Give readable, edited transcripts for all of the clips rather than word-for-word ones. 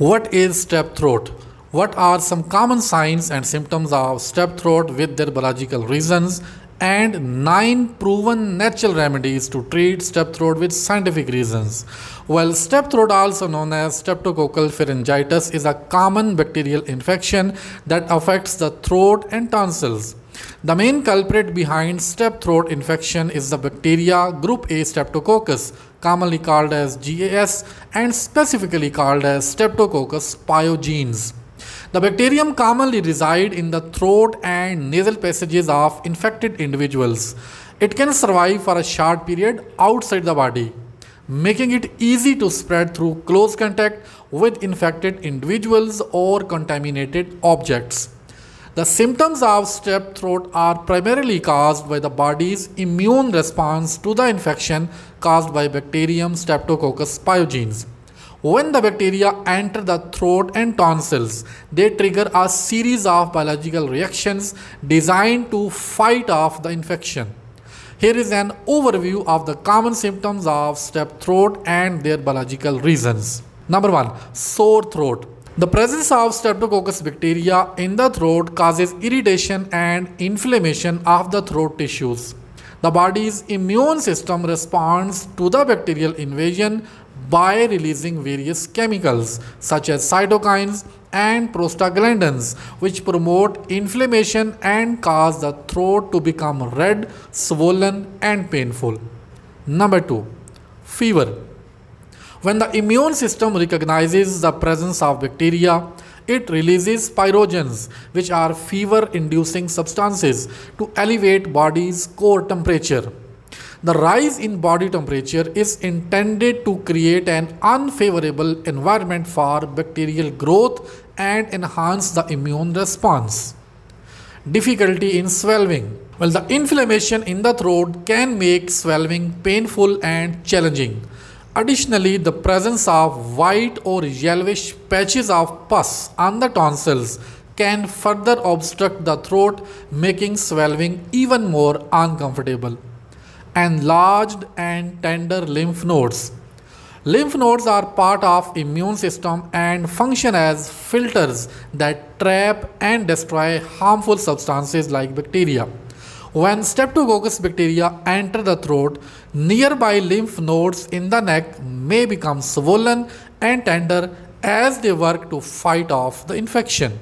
What is strep throat? What are some common signs and symptoms of strep throat with their biological reasons, and 9 proven natural remedies to treat strep throat with scientific reasons? Well, strep throat, also known as streptococcal pharyngitis, is a common bacterial infection that affects the throat and tonsils. The main culprit behind strep throat infection is the bacteria Group A Streptococcus, commonly called as GAS and specifically called as Streptococcus pyogenes. The bacterium commonly reside in the throat and nasal passages of infected individuals. It can survive for a short period outside the body, making it easy to spread through close contact with infected individuals or contaminated objects. The symptoms of strep throat are primarily caused by the body's immune response to the infection caused by bacterium Streptococcus pyogenes. When the bacteria enter the throat and tonsils, they trigger a series of biological reactions designed to fight off the infection. Here is an overview of the common symptoms of strep throat and their biological reasons. Number 1. Sore throat. The presence of Streptococcus bacteria in the throat causes irritation and inflammation of the throat tissues. The body's immune system responds to the bacterial invasion by releasing various chemicals such as cytokines and prostaglandins, which promote inflammation and cause the throat to become red, swollen, and painful. Number 2. Fever. When the immune system recognizes the presence of bacteria, it releases pyrogens, which are fever-inducing substances, to elevate body's core temperature. The rise in body temperature is intended to create an unfavorable environment for bacterial growth and enhance the immune response. Difficulty in swallowing. Well, the inflammation in the throat can make swallowing painful and challenging. Additionally, the presence of white or yellowish patches of pus on the tonsils can further obstruct the throat, making swallowing even more uncomfortable. Enlarged and tender lymph nodes. Lymph nodes are part of immune system and function as filters that trap and destroy harmful substances like bacteria. When Streptococcus bacteria enter the throat, nearby lymph nodes in the neck may become swollen and tender as they work to fight off the infection.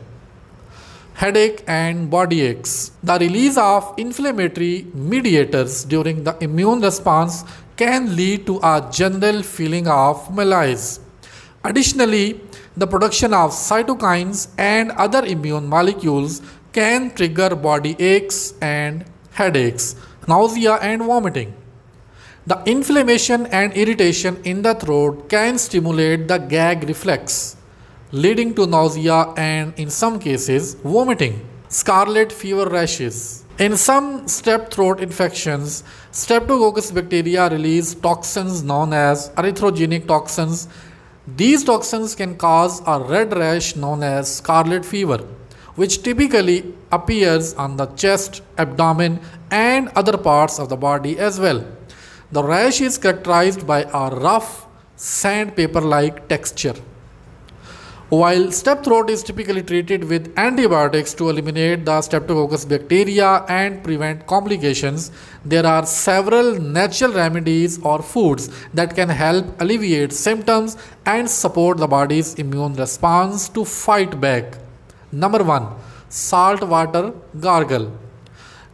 Headache and body aches. The release of inflammatory mediators during the immune response can lead to a general feeling of malaise. Additionally, the production of cytokines and other immune molecules can trigger body aches and headaches, nausea and vomiting. The inflammation and irritation in the throat can stimulate the gag reflex, leading to nausea and, in some cases, vomiting. Scarlet fever rashes. In some strep throat infections, Streptococcus bacteria release toxins known as erythrogenic toxins. These toxins can cause a red rash known as scarlet fever, which typically appears on the chest, abdomen, and other parts of the body as well. The rash is characterized by a rough, sandpaper-like texture. While strep throat is typically treated with antibiotics to eliminate the Streptococcus bacteria and prevent complications, there are several natural remedies or foods that can help alleviate symptoms and support the body's immune response to fight back. Number 1. Salt water gargle.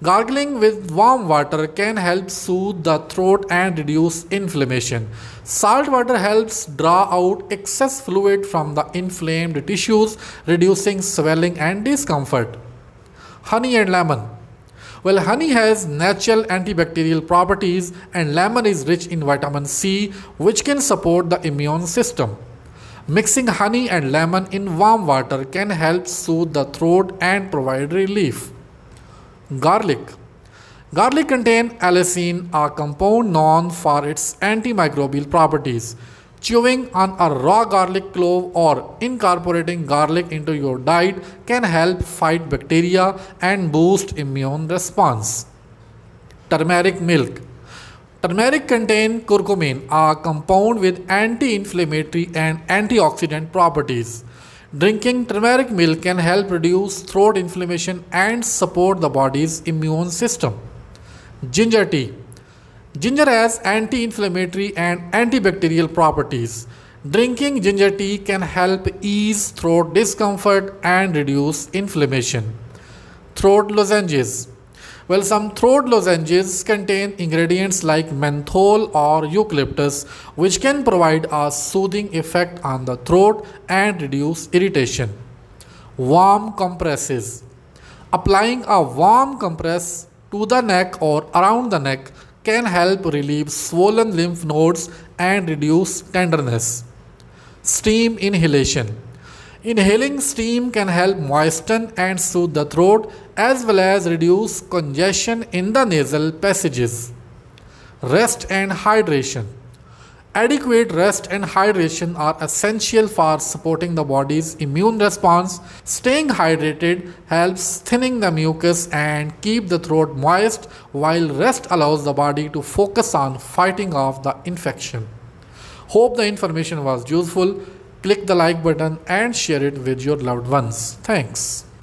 Gargling with warm water can help soothe the throat and reduce inflammation. Salt water helps draw out excess fluid from the inflamed tissues, reducing swelling and discomfort. Honey and lemon. Well, honey has natural antibacterial properties, and lemon is rich in vitamin C, which can support the immune system. Mixing honey and lemon in warm water can help soothe the throat and provide relief. Garlic. Garlic contains allicin, a compound known for its antimicrobial properties. Chewing on a raw garlic clove or incorporating garlic into your diet can help fight bacteria and boost immune response. Turmeric milk. Turmeric contains curcumin, a compound with anti-inflammatory and antioxidant properties. Drinking turmeric milk can help reduce throat inflammation and support the body's immune system. Ginger tea. Ginger has anti-inflammatory and antibacterial properties. Drinking ginger tea can help ease throat discomfort and reduce inflammation. Throat lozenges. Well, some throat lozenges contain ingredients like menthol or eucalyptus, which can provide a soothing effect on the throat and reduce irritation. Warm compresses. Applying a warm compress to the neck or around the neck can help relieve swollen lymph nodes and reduce tenderness. Steam inhalation. Inhaling steam can help moisten and soothe the throat as well as reduce congestion in the nasal passages. Rest and hydration. Adequate rest and hydration are essential for supporting the body's immune response. Staying hydrated helps thinning the mucus and keep the throat moist, while rest allows the body to focus on fighting off the infection. Hope the information was useful. Click the like button and share it with your loved ones. Thanks.